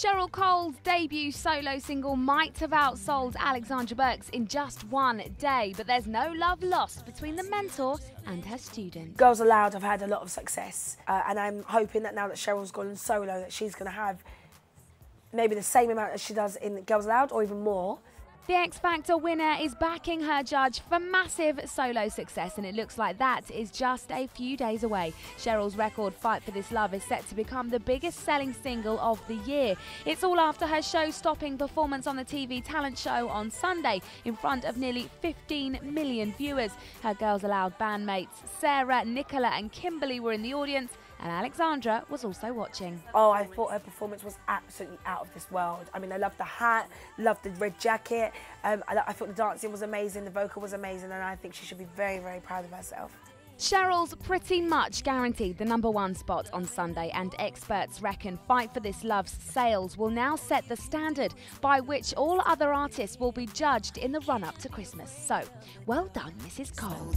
Cheryl Cole's debut solo single might have outsold Alexandra Burke's in just one day, but there's no love lost between the mentor and her student. Girls Aloud have had a lot of success, and I'm hoping that now that Cheryl's gone solo that she's going to have maybe the same amount as she does in Girls Aloud or even more. The X Factor winner is backing her judge for massive solo success, and it looks like that is just a few days away. Cheryl's record Fight For This Love is set to become the biggest selling single of the year. It's all after her show-stopping performance on the TV talent show on Sunday in front of nearly 15 million viewers. Her Girls Aloud bandmates Sarah, Nicola and Kimberly were in the audience, and Alexandra was also watching. Oh, I thought her performance was absolutely out of this world. I mean, I loved the hat, loved the red jacket. I thought the dancing was amazing, the vocal was amazing, and I think she should be very, very proud of herself. Cheryl's pretty much guaranteed the #1 spot on Sunday, and experts reckon Fight For This Love's sales will now set the standard by which all other artists will be judged in the run-up to Christmas. So, well done, Mrs. Cole.